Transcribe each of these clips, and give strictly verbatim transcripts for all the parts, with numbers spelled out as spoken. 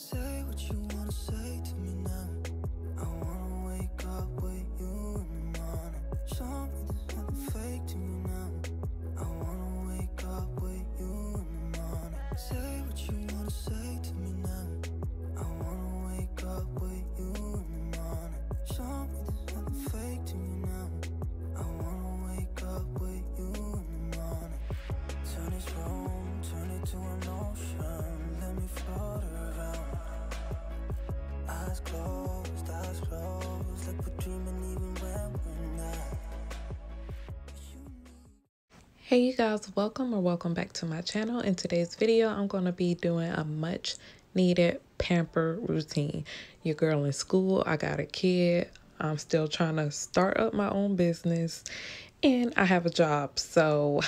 Say what you wanna say to me now. I wanna wake up with you in the morning. Show me this nothing fake to me now. I wanna wake up with you in the morning. Say what you wanna say to me now. I wanna wake up with you in the morning. Show me this nothing fake to me now. I wanna wake up with you in the morning. Turn this room, turn it to an ocean. Let me float around. Eyes closed, eyes closed, like we're dreaming even when we're not. Hey you guys, welcome or welcome back to my channel. In today's video, I'm going to be doing a much needed pamper routine. Your girl in school, I got a kid, I'm still trying to start up my own business, and I have a job, so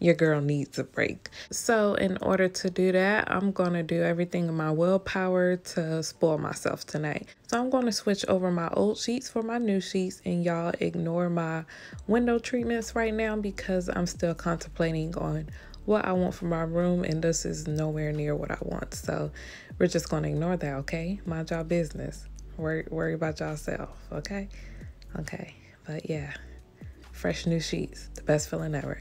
your girl needs a break. So in order to do that, I'm gonna do everything in my willpower to spoil myself tonight. So I'm gonna switch over my old sheets for my new sheets, and y'all ignore my window treatments right now because I'm still contemplating on what I want for my room, and this is nowhere near what I want. So we're just gonna ignore that, okay? Mind y'all business. Worry, worry about y'allself, okay? Okay, but yeah, fresh new sheets, the best feeling ever.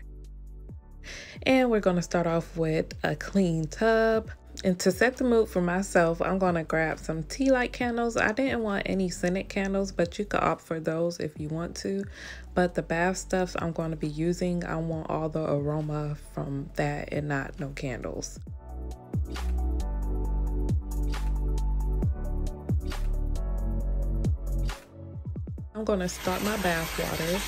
And we're going to start off with a clean tub. And to set the mood for myself, I'm going to grab some tea light candles. I didn't want any scented candles, but you could opt for those if you want to. But the bath stuffs I'm going to be using, I want all the aroma from that and not no candles. I'm going to start my bath water.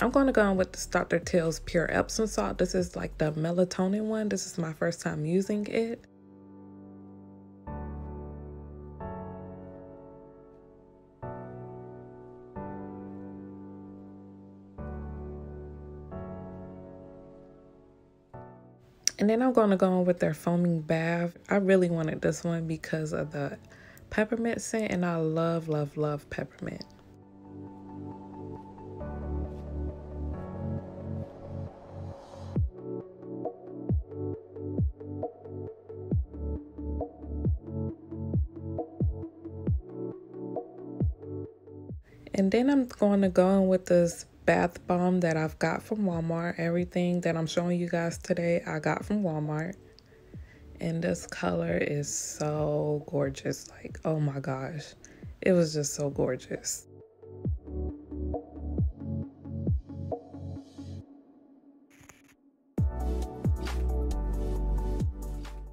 I'm going to go in with this Doctor Teal's Pure Epsom Salt. This is like the melatonin one. This is my first time using it. And then I'm going to go in with their Foaming Bath. I really wanted this one because of the peppermint scent, and I love, love, love peppermint. And then I'm going to go in with this bath bomb that I've got from Walmart. Everything that I'm showing you guys today, I got from Walmart. And this color is so gorgeous. Like, oh my gosh. It was just so gorgeous.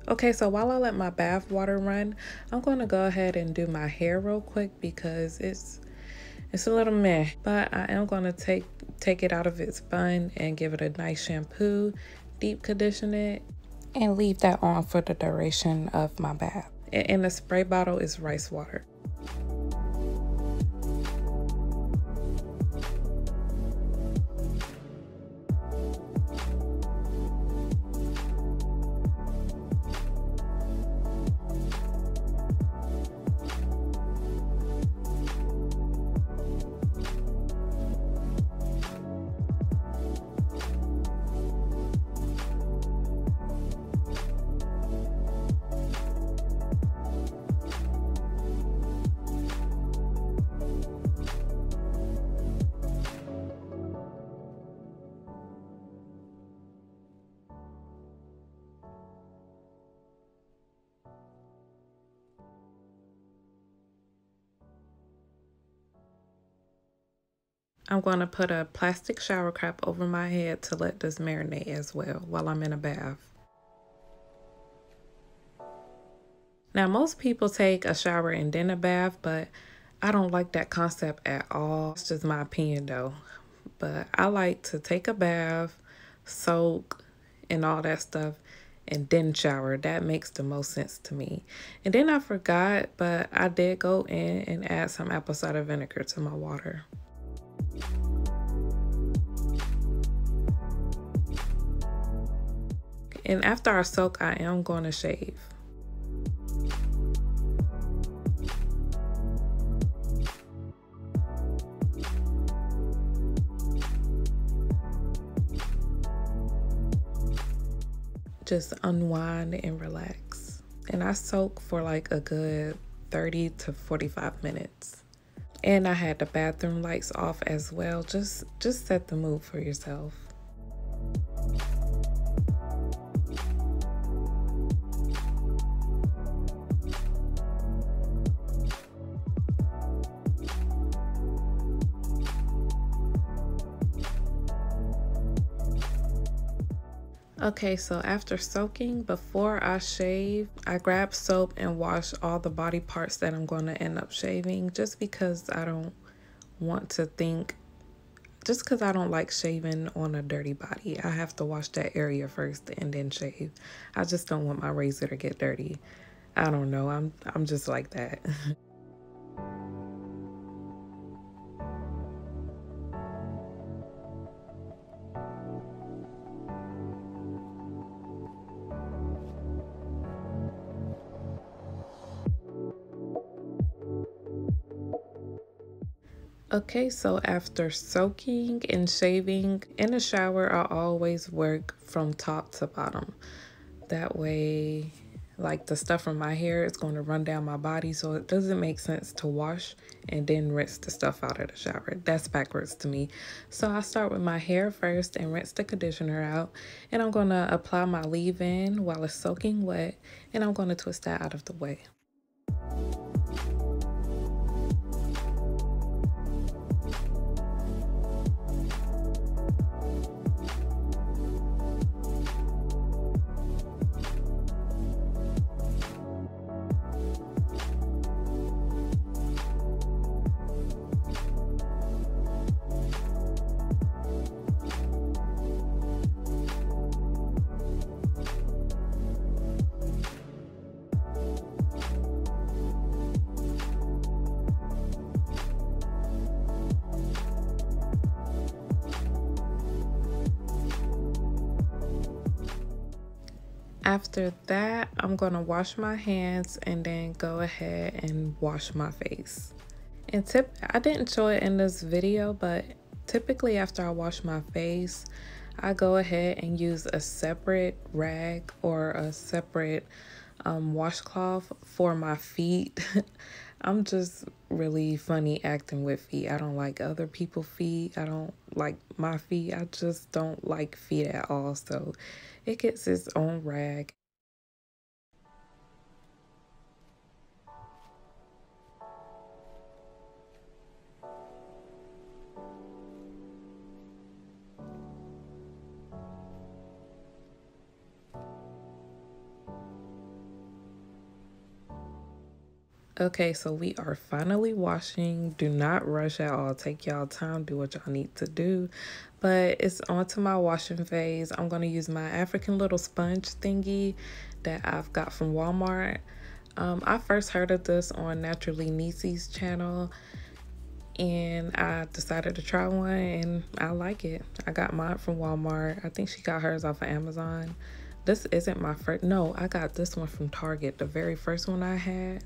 Okay, so while I let my bath water run, I'm going to go ahead and do my hair real quick because it's... It's a little meh, but I am going to take take it out of its bun and give it a nice shampoo, deep condition it, and leave that on for the duration of my bath. And the spray bottle is rice water. I'm going to put a plastic shower cap over my head to let this marinate as well while I'm in a bath. Now, most people take a shower and then a bath, but I don't like that concept at all. It's just my opinion though. But I like to take a bath, soak, and all that stuff, and then shower. That makes the most sense to me. And then I forgot, but I did go in and add some apple cider vinegar to my water. And after I soak, I am going to shave. just unwind and relax. And I soak for like a good thirty to forty-five minutes. And I had the bathroom lights off as well. Just, just set the mood for yourself. Okay, so after soaking, before I shave, I grab soap and wash all the body parts that I'm going to end up shaving, just because I don't want to think, just because I don't like shaving on a dirty body. I have to wash that area first and then shave. I just don't want my razor to get dirty. I don't know. I'm, I'm just like that. Okay, so after soaking and shaving, in the shower, I always work from top to bottom. That way, like, the stuff from my hair is going to run down my body, so it doesn't make sense to wash and then rinse the stuff out of the shower. That's backwards to me. So I start with my hair first and rinse the conditioner out, and I'm going to apply my leave-in while it's soaking wet, and I'm going to twist that out of the way. After that, I'm going to wash my hands and then go ahead and wash my face. And tip, I didn't show it in this video, but typically after I wash my face, I go ahead and use a separate rag or a separate um, washcloth for my feet. I'm just really funny acting with feet. I don't like other people's feet. I don't like my feet. I just don't like feet at all. So it gets its own rag. Okay, so we are finally washing. Do not rush at all. Take y'all time. Do what y'all need to do. But it's on to my washing phase. I'm going to use my African little sponge thingy that I've got from Walmart. Um, I first heard of this on Naturally Niecey's channel, and I decided to try one, and I like it. I got mine from Walmart. I think she got hers off of Amazon. This isn't my first. No, I got this one from Target. The very first one I had,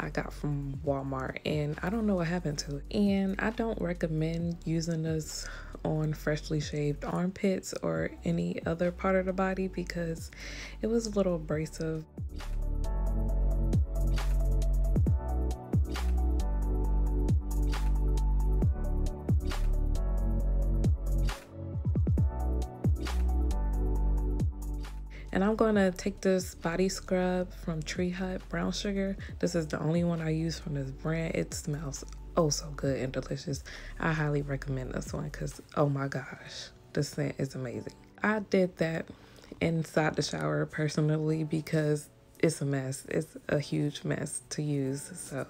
I got from Walmart, and I don't know what happened to it. And I don't recommend using this on freshly shaved armpits or any other part of the body because it was a little abrasive. And I'm going to take this body scrub from Tree Hut, brown sugar. This is the only one I use from this brand. It smells oh so good and delicious. I highly recommend this one because, oh my gosh, the scent is amazing. I did that inside the shower personally because it's a mess. It's a huge mess to use, so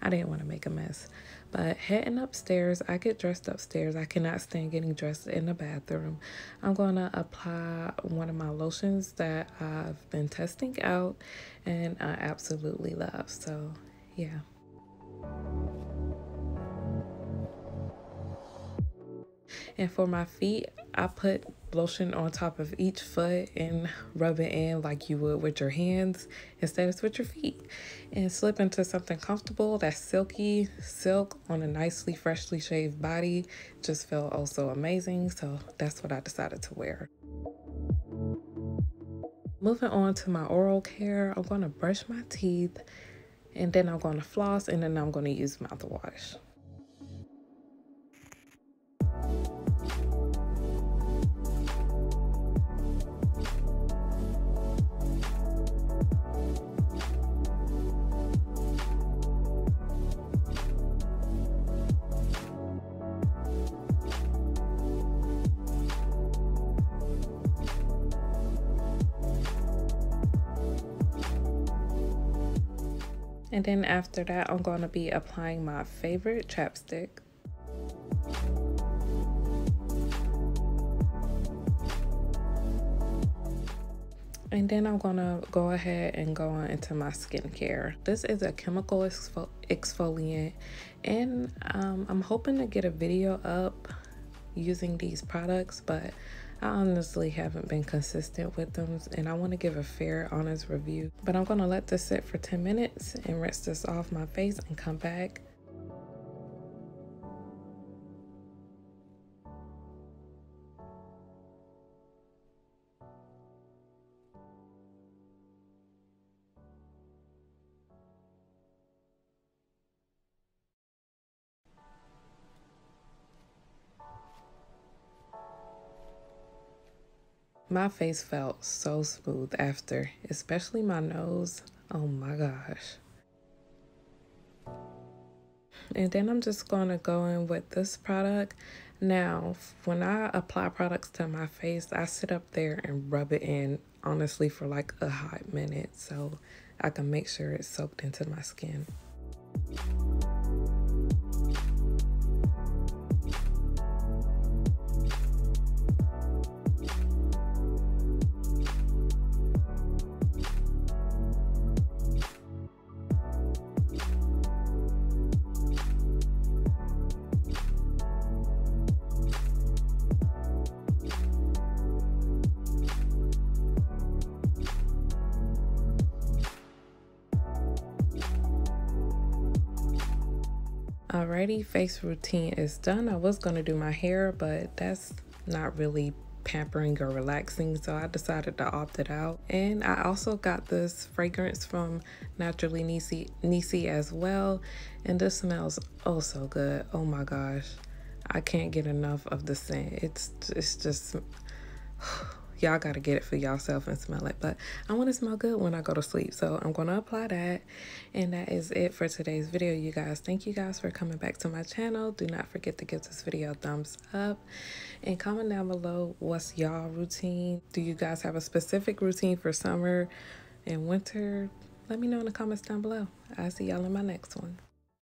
I didn't want to make a mess. But heading upstairs, I get dressed upstairs. I cannot stand getting dressed in the bathroom. I'm going to apply one of my lotions that I've been testing out and I absolutely love. So, yeah. And for my feet, I put lotion on top of each foot and rub it in like you would with your hands. Instead, it's with your feet. And slip into something comfortable that's silky. Silk on a nicely freshly shaved body just felt oh so amazing. So that's what I decided to wear. Moving on to my oral care, I'm going to brush my teeth, and then I'm going to floss, and then I'm going to use mouthwash. And then after that, I'm going to be applying my favorite chapstick. And then I'm going to go ahead and go on into my skincare. This is a chemical exfol exfoliant. And um, I'm hoping to get a video up using these products, but I honestly haven't been consistent with them, and I want to give a fair, honest review. But I'm going to let this sit for ten minutes and rinse this off my face and come back. My face felt so smooth after, especially my nose. Oh my gosh. And then I'm just going to go in with this product. Now, when I apply products to my face, I sit up there and rub it in, honestly, for like a hot minute, so I can make sure it's soaked into my skin. Alrighty, face routine is done. I was going to do my hair, but that's not really pampering or relaxing, so I decided to opt it out. And I also got this fragrance from Naturally Niecey, Niecey as well, and this smells oh so good. Oh my gosh, I can't get enough of the scent. It's, it's just... Y'all gotta get it for yourself and smell it, but I want to smell good when I go to sleep, so I'm gonna apply that. And that is it for today's video, you guys. Thank you guys for coming back to my channel. Do not forget to give this video a thumbs up and comment down below, what's y'all routine? Do you guys have a specific routine for summer and winter? Let me know in the comments down below. I'll see y'all in my next one.